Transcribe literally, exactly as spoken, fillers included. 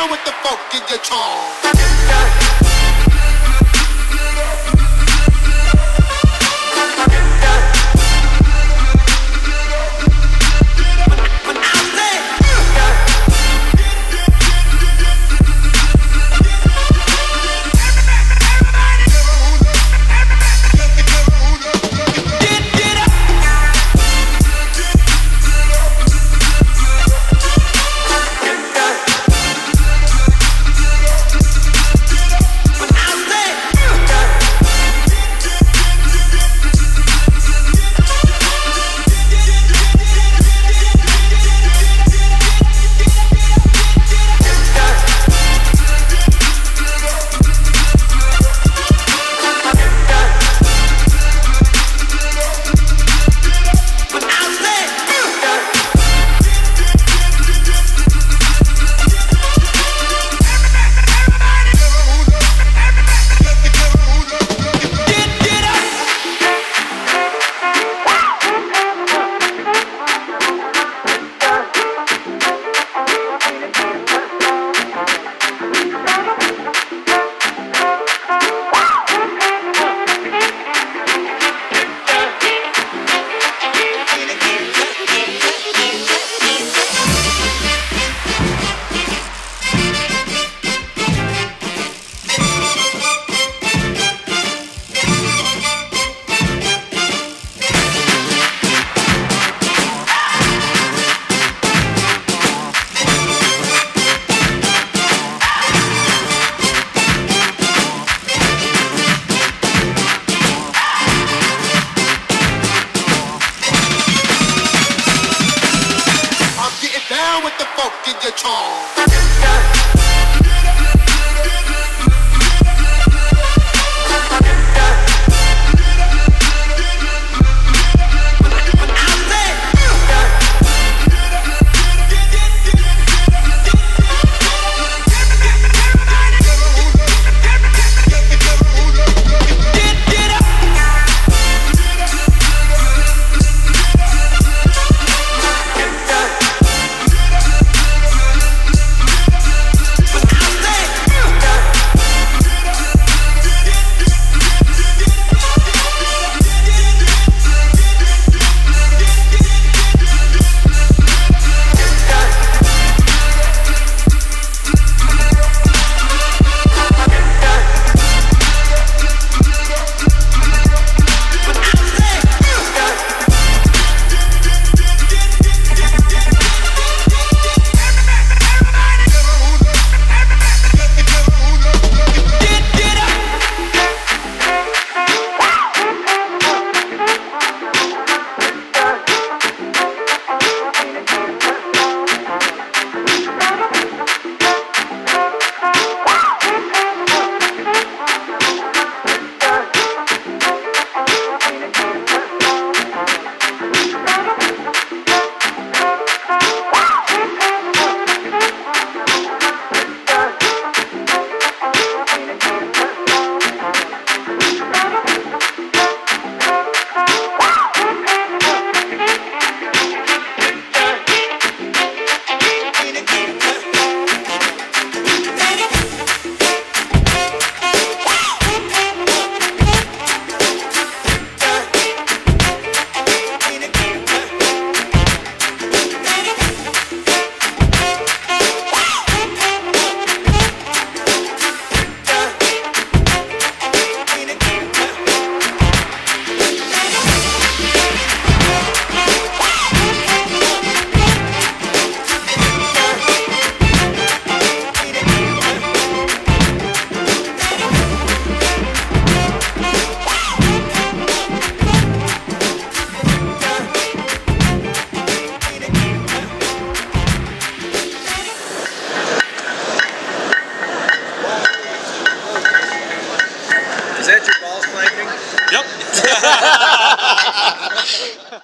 down with the folk in your tongue. Is that your balls clanking? Yep.